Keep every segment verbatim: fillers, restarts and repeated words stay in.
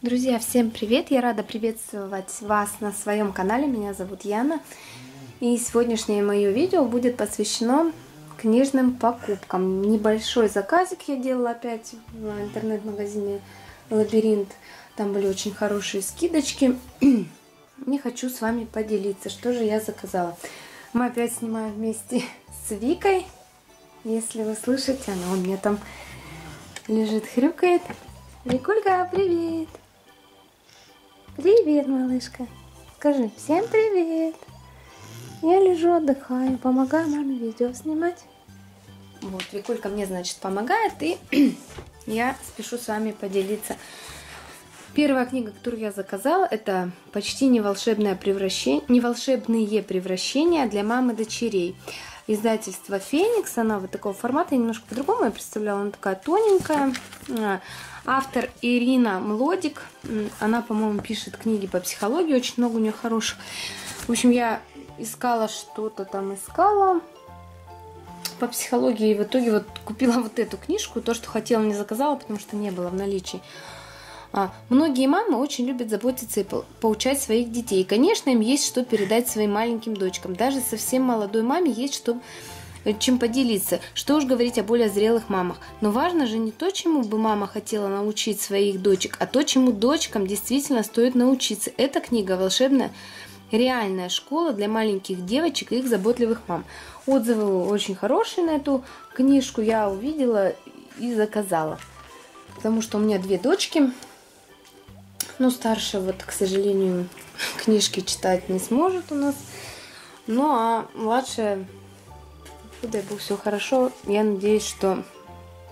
Друзья, всем привет! Я рада приветствовать вас на своем канале. Меня зовут Яна. И сегодняшнее мое видео будет посвящено книжным покупкам. Небольшой заказик я делала опять в интернет-магазине Лабиринт. Там были очень хорошие скидочки. Не хочу с вами поделиться, что же я заказала. Мы опять снимаем вместе с Викой. Если вы слышите, она у меня там лежит, хрюкает. Викулька, привет! Привет, малышка! Скажи всем привет! Я лежу, отдыхаю, помогаю маме видео снимать. Вот, Викулька мне, значит, помогает, и я спешу с вами поделиться. Первая книга, которую я заказала, это «Почти не волшебное превращение, не волшебные превращения для мам и дочерей». Издательство «Феникс». Она вот такого формата, я немножко по-другому я представляла, она такая тоненькая. Автор Ирина Млодик. Она, по-моему, пишет книги по психологии, очень много у нее хороших. В общем, я искала что-то там, искала по психологии, и в итоге вот купила вот эту книжку. То, что хотела, не заказала, потому что не было в наличии. Многие мамы очень любят заботиться и поучать своих детей. Конечно, им есть что передать своим маленьким дочкам. Даже совсем молодой маме есть что, чем поделиться. Что уж говорить о более зрелых мамах. Но важно же не то, чему бы мама хотела научить своих дочек, а то, чему дочкам действительно стоит научиться. Эта книга волшебная, реальная школа для маленьких девочек и их заботливых мам. Отзывы очень хорошие на эту книжку. Я увидела и заказала. Потому что у меня две дочки. Ну, старшая, вот, к сожалению, книжки читать не сможет у нас. Ну, а младшая, дай бог, все хорошо. Я надеюсь, что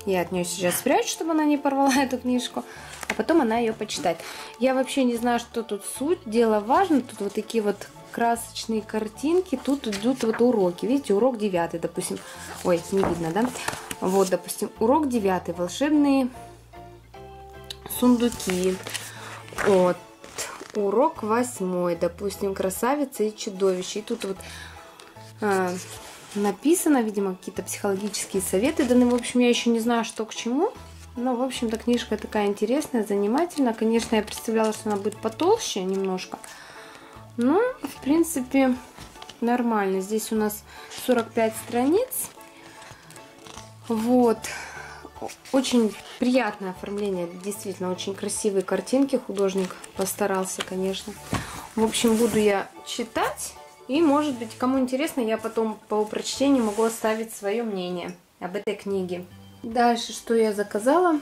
я от нее сейчас спрячу, чтобы она не порвала эту книжку. А потом она ее почитает. Я вообще не знаю, что тут суть. Дело важно. Тут вот такие вот красочные картинки. Тут идут вот уроки. Видите, урок девятый, допустим. Ой, не видно, да? Вот, допустим, урок девятый. Волшебные сундуки. Вот, урок восьмой, допустим, красавица и чудовище. И тут вот э, написано, видимо, какие-то психологические советы даны. В общем, я еще не знаю, что к чему. Но, в общем-то, книжка такая интересная, занимательная. Конечно, я представляла, что она будет потолще немножко. Но, в принципе, нормально. Здесь у нас сорок пять страниц. Вот. Очень приятное оформление, действительно, очень красивые картинки. Художник постарался, конечно. В общем, буду я читать. И, может быть, кому интересно, я потом по прочтению могу оставить свое мнение об этой книге. Дальше, что я заказала.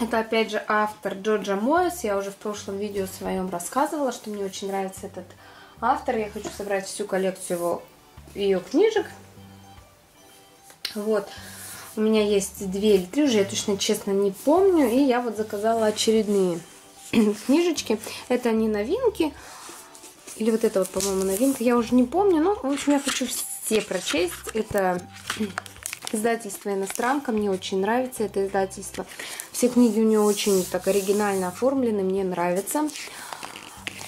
Это, опять же, автор Джорджа Мойес. Я уже в прошлом видео своем рассказывала, что мне очень нравится этот автор. Я хочу собрать всю коллекцию его, ее книжек. Вот. У меня есть две или три уже, я точно, честно, не помню. И я вот заказала очередные книжечки. Это не новинки. Или вот это вот, по-моему, новинка. Я уже не помню, но, в общем, я хочу все прочесть. Это издательство «Иностранка». Мне очень нравится это издательство. Все книги у нее очень так оригинально оформлены. Мне нравится.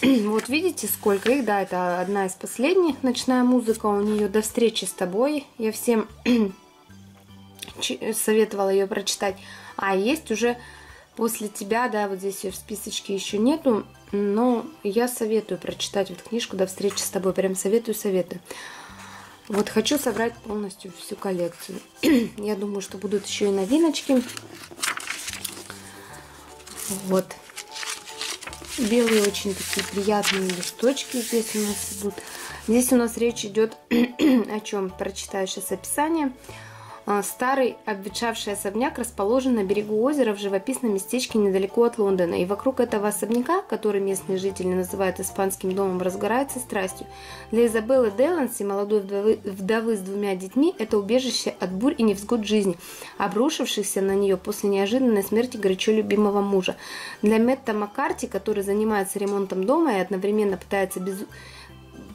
Вот видите, сколько их. Да, это одна из последних. «Ночная музыка» у нее «До встречи с тобой». Я всем... советовала ее прочитать. А есть уже «После тебя», да, вот здесь ее в списочке еще нету, но я советую прочитать вот книжку «До встречи с тобой». Прям советую, советую. Вот хочу собрать полностью всю коллекцию. Я думаю, что будут еще и новиночки. Вот. Белые очень такие приятные листочки здесь у нас идут. Здесь у нас речь идет о чем? Прочитаю сейчас описание. Старый обветшавший особняк расположен на берегу озера в живописном местечке недалеко от Лондона. И вокруг этого особняка, который местные жители называют испанским домом, разгорается страстью. Для Изабеллы Деланси, молодой вдовы, вдовы с двумя детьми, это убежище от бурь и невзгод жизни, обрушившихся на нее после неожиданной смерти горячо любимого мужа. Для Мэтта Маккарти, который занимается ремонтом дома и одновременно пытается без...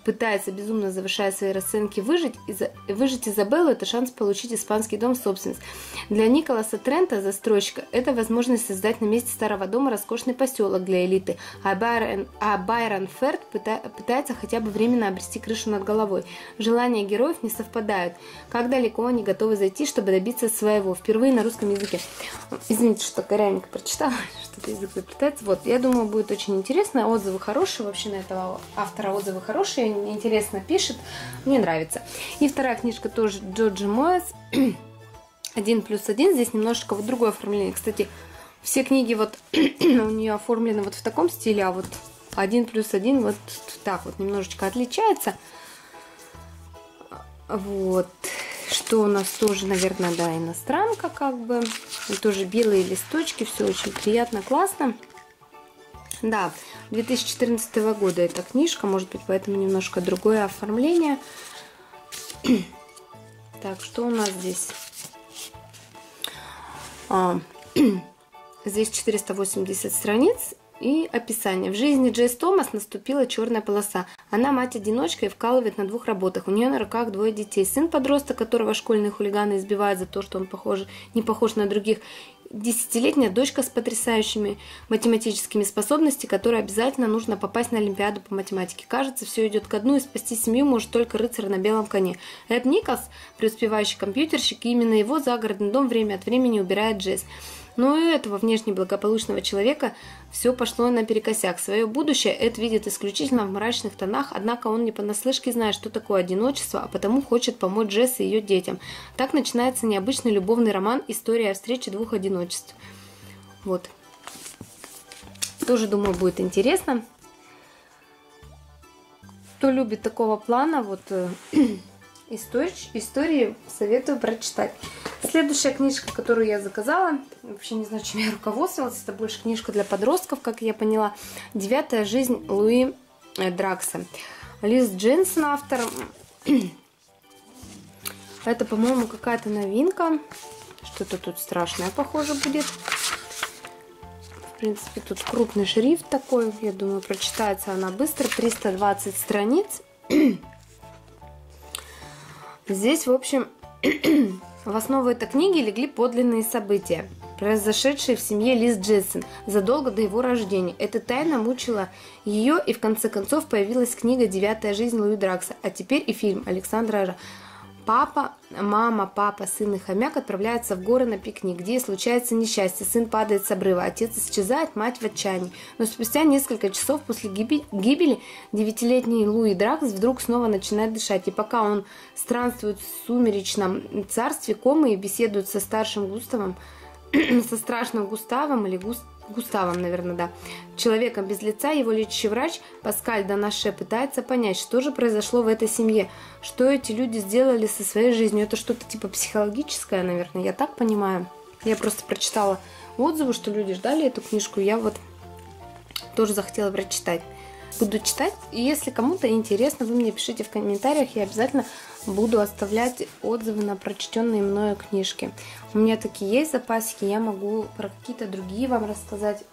пытается, безумно завышая свои расценки, выжить, выжить Изабеллу, это шанс получить испанский дом в собственность. Для Николаса Трента, застройщика, это возможность создать на месте старого дома роскошный поселок для элиты, а Байрон, а Байрон Ферд пыта, пытается хотя бы временно обрести крышу над головой. Желания героев не совпадают. Как далеко они готовы зайти, чтобы добиться своего? Впервые на русском языке. Извините, что корявенько прочитала, что-то язык заплетается. Вот, я думаю, будет очень интересно. Отзывы хорошие, вообще на этого автора отзывы хорошие, интересно пишет, мне нравится. И вторая книжка тоже Джорджа Мойес, один плюс один, здесь немножко вот другое оформление. Кстати, все книги вот у нее оформлены вот в таком стиле, а вот один плюс один вот так вот немножечко отличается. Вот, что у нас тоже, наверное, да, иностранка как бы, и тоже белые листочки, все очень приятно, классно. Да, две тысячи четырнадцатого года эта книжка, может быть, поэтому немножко другое оформление. Так, что у нас здесь? А, здесь четыреста восемьдесят страниц и описание. В жизни Джейс Томас наступила черная полоса. Она мать-одиночка и вкалывает на двух работах. У нее на руках двое детей. Сын-подросток, которого школьные хулиганы избивают за то, что он похож, не похож на других. Десятилетняя дочка с потрясающими математическими способностями, которой обязательно нужно попасть на Олимпиаду по математике. Кажется, все идет ко дну, и спасти семью может только рыцарь на белом коне. Эд Николс, преуспевающий компьютерщик, и именно его загородный дом время от времени убирает Джесс. Но и у этого внешне благополучного человека все пошло наперекосяк. Свое будущее Эд видит исключительно в мрачных тонах, однако он не понаслышке знает, что такое одиночество, а потому хочет помочь Джесс и ее детям. Так начинается необычный любовный роман «История о встрече двух одиночеств». Вот. Тоже, думаю, будет интересно. Кто любит такого плана, вот... истории советую прочитать. Следующая книжка, которую я заказала, вообще не знаю, чем я руководствовалась, это больше книжка для подростков, как я поняла. «Девятая жизнь Луи Дракса». Лиз Дженсен автор. Это, по-моему, какая-то новинка. Что-то тут страшное, похоже, будет. В принципе, тут крупный шрифт такой. Я думаю, прочитается она быстро. триста двадцать страниц. Здесь, в общем, в основу этой книги легли подлинные события, произошедшие в семье Лиз Дженсен задолго до его рождения. Эта тайна мучила ее, и в конце концов появилась книга «Девятая жизнь Луи Дракса», а теперь и фильм Александра Ажа. Папа, мама, папа, сын и хомяк отправляются в горы на пикник, где и случается несчастье. Сын падает с обрыва, отец исчезает, мать в отчаянии. Но спустя несколько часов после гибели девятилетний Луи Дракс вдруг снова начинает дышать. И пока он странствует в сумеречном царстве комы и беседует со старшим Густавом, со страшным Густавом или Густавом, Густавом, наверное, да. Человеком без лица, его лечащий врач Паскаль Данаше пытается понять, что же произошло в этой семье, что эти люди сделали со своей жизнью. Это что-то типа психологическое, наверное, я так понимаю. Я просто прочитала отзывы, что люди ждали эту книжку, я вот тоже захотела прочитать. Буду читать, и если кому-то интересно, вы мне пишите в комментариях, я обязательно буду оставлять отзывы на прочтенные мною книжки. У меня такие есть запасики, я могу про какие-то другие вам рассказать.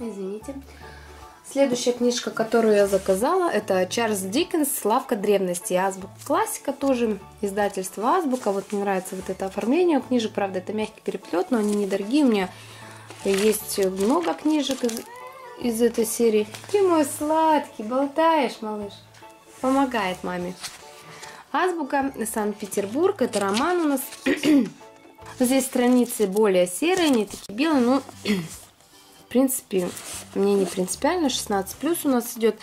Извините. Следующая книжка, которую я заказала, это Чарльз Диккенс «Лавка древности». Азбука классика тоже, издательство Азбука. Вот мне нравится вот это оформление у книжек, правда, это мягкий переплет, но они недорогие. У меня есть много книжек из... из этой серии. Ты мой сладкий, болтаешь, малыш. Помогает маме. Азбука, Санкт-Петербург. Это роман у нас. Здесь страницы более серые, не такие белые, но в принципе, мне не принципиально. шестнадцать плюс у нас идет.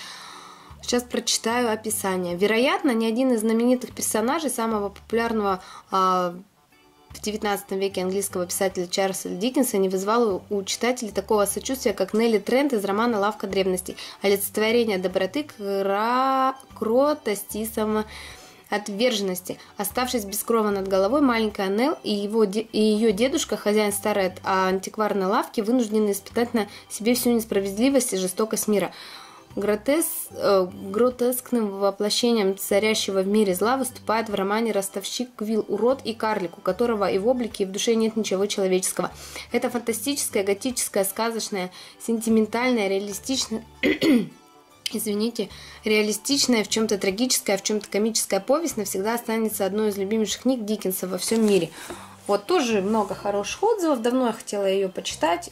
Сейчас прочитаю описание. Вероятно, ни один из знаменитых персонажей самого популярного э в девятнадцатом веке английского писателя Чарльза Диккенса не вызвало у читателей такого сочувствия, как Нелли Трент из романа «Лавка древностей», олицетворение доброты, кротости и самоотверженности. Оставшись без крова над головой, маленькая Нелл и, его, и ее дедушка, хозяин старой антикварной лавки, вынуждены испытать на себе всю несправедливость и жестокость мира. Гротес, э, гротескным воплощением царящего в мире зла выступает в романе «Ростовщик Квилл», урод и карлик, у которого и в облике, и в душе нет ничего человеческого. Это фантастическая, готическая, сказочная, сентиментальная, реалистичная извините, реалистичная, в чем-то трагическая, в чем-то комическая повесть навсегда останется одной из любимейших книг Диккенса во всем мире. Вот, тоже много хороших отзывов, давно я хотела ее почитать,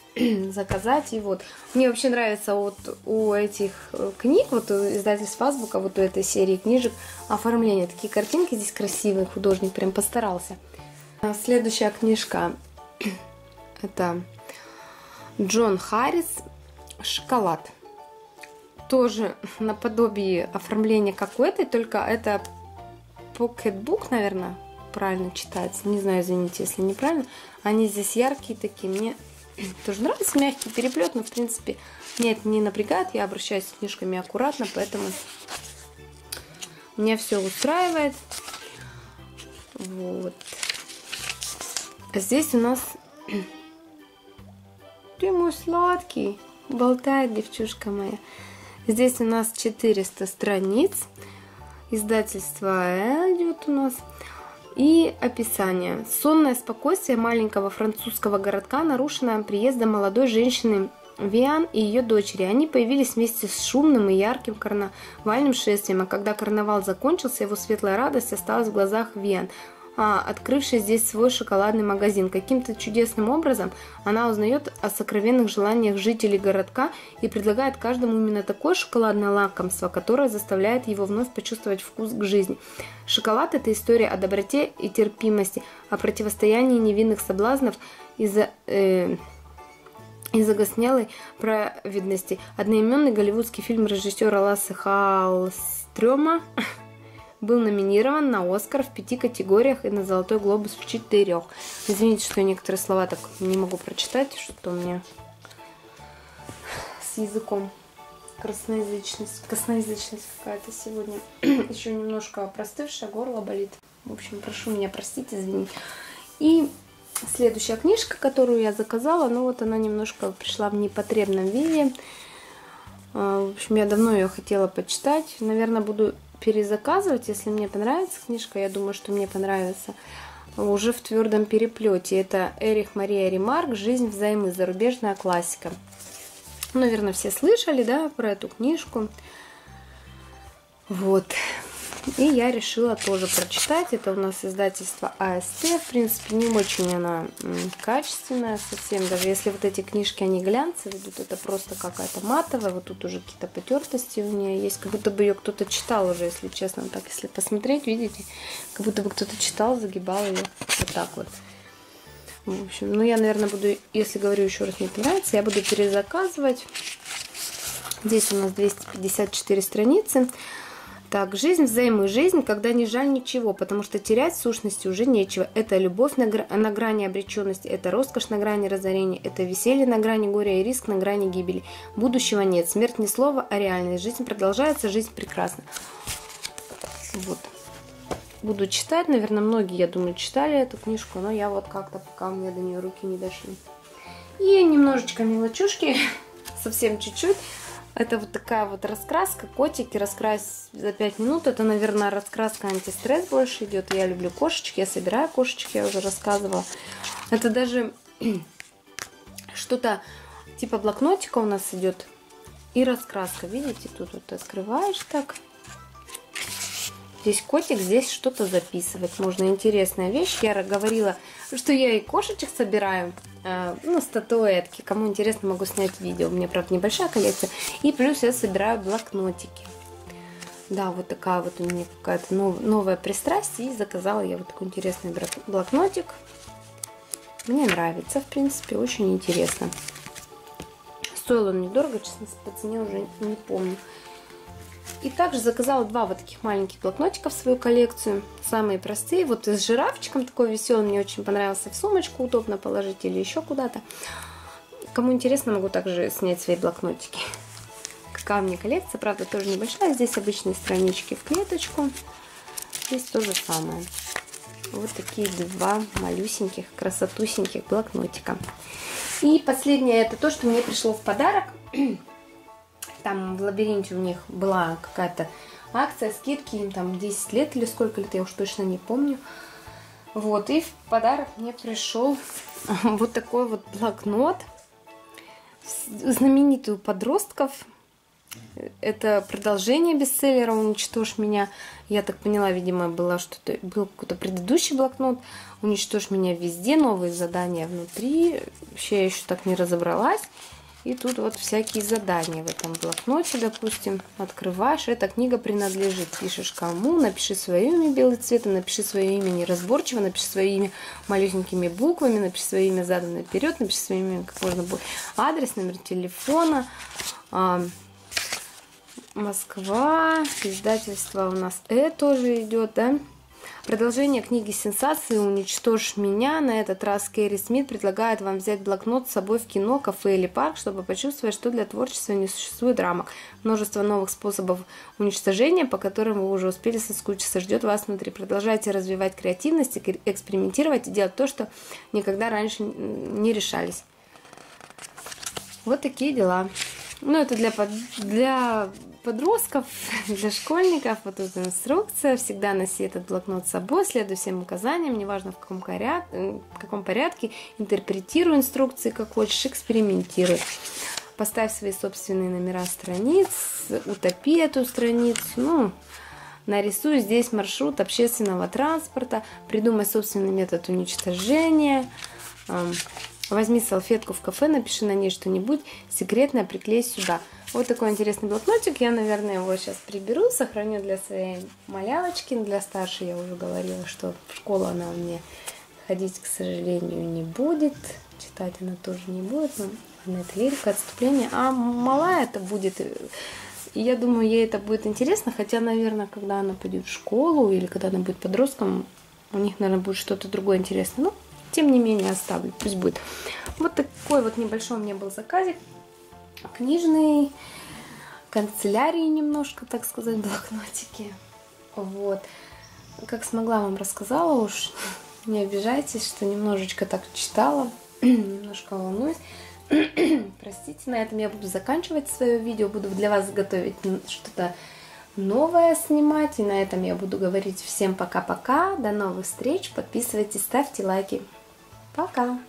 заказать, и вот. Мне вообще нравится вот у этих книг, вот у издательства Азбука, вот у этой серии книжек оформление. Такие картинки здесь красивые, художник прям постарался. Следующая книжка, это Джон Харрис «Шоколад». Тоже наподобие оформления какой-то, только это покетбук, наверное, правильно читается. Не знаю, извините, если неправильно. Они здесь яркие такие. Мне тоже нравится мягкий переплет, но в принципе меня это не напрягает. Я обращаюсь с книжками аккуратно, поэтому меня все устраивает. Вот. Здесь у нас... Ты мой сладкий, болтает девчушка моя. Здесь у нас четыреста страниц. Издательство идет у нас. И описание. Сонное спокойствие маленького французского городка нарушено приездом молодой женщины Виан и ее дочери. Они появились вместе с шумным и ярким карнавальным шествием, а когда карнавал закончился, его светлая радость осталась в глазах Виан, открывшей здесь свой шоколадный магазин. Каким-то чудесным образом она узнает о сокровенных желаниях жителей городка и предлагает каждому именно такое шоколадное лакомство, которое заставляет его вновь почувствовать вкус к жизни. Шоколад – это история о доброте и терпимости, о противостоянии невинных соблазнов из-за... Э и загоснелой праведности. Одноименный голливудский фильм режиссера Ласы Халстрёма был номинирован на Оскар в пяти категориях и на Золотой глобус в четырех. Извините, что я некоторые слова так не могу прочитать, что у меня с языком красноязычность, красноязычность какая-то сегодня. Еще немножко простывшая, горло болит. В общем, прошу меня простить, извините. И следующая книжка, которую я заказала, ну вот она немножко пришла в непотребном виде. В общем, я давно ее хотела почитать. Наверное, буду перезаказывать, если мне понравится книжка, я думаю, что мне понравится, уже в твердом переплете. Это Эрих Мария Ремарк «Жизнь взаймы», зарубежная классика. Наверное, все слышали, да, про эту книжку. Вот. И я решила тоже прочитать. Это у нас издательство А Эс Тэ. В принципе, не очень она качественная совсем. Даже если вот эти книжки, они глянцевые, тут это просто какая-то матовая. Вот тут уже какие-то потертости у нее есть. Как будто бы ее кто-то читал уже, если честно. Так, если посмотреть, видите, как будто бы кто-то читал, загибал ее вот так вот. В общем, ну я, наверное, буду, если говорю еще раз, не понравится, я буду перезаказывать. Здесь у нас двести пятьдесят четыре страницы. Так, жизнь взаймы, жизнь, когда не жаль ничего, потому что терять в сущности уже нечего. Это любовь на, гра на грани обреченности, это роскошь на грани разорения, это веселье на грани горя и риск на грани гибели. Будущего нет, смерть не слово, а реальность. Жизнь продолжается, жизнь прекрасна. Вот. Буду читать, наверное, многие, я думаю, читали эту книжку, но я вот как-то, пока у меня до нее руки не дошли. И немножечко мелочушки, совсем чуть-чуть. Это вот такая вот раскраска, котики, раскрась за пять минут. Это, наверное, раскраска антистресс больше идет. Я люблю кошечек, я собираю кошечек, я уже рассказывала. Это даже что-то типа блокнотика у нас идет. И раскраска, видите, тут вот открываешь так. Здесь котик, здесь что-то записывать. Можно, интересная вещь. Я говорила, что я и кошечек собираю. Э, ну, статуэтки. Кому интересно, могу снять видео. У меня, правда, небольшая коллекция. И плюс я собираю блокнотики. Да, вот такая вот у меня какая-то нов, новая пристрастие. И заказала я вот такой интересный блокнотик. Мне нравится, в принципе, очень интересно. Стоил он недорого, честно, по цене уже не помню. И также заказала два вот таких маленьких блокнотика в свою коллекцию. Самые простые. Вот с жирафчиком такой веселый. Мне очень понравился. В сумочку удобно положить или еще куда-то. Кому интересно, могу также снять свои блокнотики. Какая у меня коллекция. Правда, тоже небольшая. Здесь обычные странички в клеточку. Здесь то же самое. Вот такие два малюсеньких, красотусеньких блокнотика. И последнее, это то, что мне пришло в подарок. Там в Лабиринте у них была какая-то акция, скидки, им там десять лет или сколько лет, я уж точно не помню. Вот, и в подарок мне пришел вот такой вот блокнот, знаменитый у подростков, Это продолжение бестселлера «Уничтожь меня». Я так поняла, видимо, было что-то, был какой-то предыдущий блокнот «Уничтожь меня везде», новые задания внутри. Вообще я еще так не разобралась. И тут вот всякие задания в этом блокноте, допустим, открываешь. Эта книга принадлежит. Пишешь кому, напиши свое имя белым цветом, напиши свое имя неразборчиво, напиши свое имя малюсенькими буквами, напиши свое имя задом наперед, напиши свое имя как можно больше. Адрес, номер телефона. Москва, издательство у нас «Э» тоже идет, да? Продолжение книги «Сенсации. Уничтожь меня». На этот раз Кэрри Смит предлагает вам взять блокнот с собой в кино, кафе или парк, чтобы почувствовать, что для творчества не существует рамок. Множество новых способов уничтожения, по которым вы уже успели соскучиться, ждет вас внутри. Продолжайте развивать креативность, экспериментировать и делать то, что никогда раньше не решались. Вот такие дела. Ну, это для, под... для подростков, для школьников. Вот тут инструкция. Всегда носи этот блокнот с собой, следуй всем указаниям, неважно в каком, коря... в каком порядке. Интерпретируй инструкции, как хочешь, экспериментируй. Поставь свои собственные номера страниц, утопи эту страницу, ну, нарисуй здесь маршрут общественного транспорта, придумай собственный метод уничтожения. Возьми салфетку в кафе, напиши на ней что-нибудь секретное, приклей сюда. Вот такой интересный блокнотик. Я, наверное, его сейчас приберу, сохраню для своей малявочки. Для старшей я уже говорила, что в школу она у меня ходить, к сожалению, не будет. Читать она тоже не будет. Но она это лирика, отступление. А малая это будет. И я думаю, ей это будет интересно. Хотя, наверное, когда она пойдет в школу или когда она будет подростком, у них, наверное, будет что-то другое интересное. Ну, тем не менее, оставлю, пусть будет. Вот такой вот небольшой у меня был заказик. Книжный, канцелярии немножко, так сказать, блокнотики. Вот. Как смогла, вам рассказала уж. Не обижайтесь, что немножечко так читала. Немножко волнуюсь. Простите, на этом я буду заканчивать свое видео. Буду для вас готовить что-то новое снимать. И на этом я буду говорить всем пока-пока. До новых встреч. Подписывайтесь, ставьте лайки. Пока!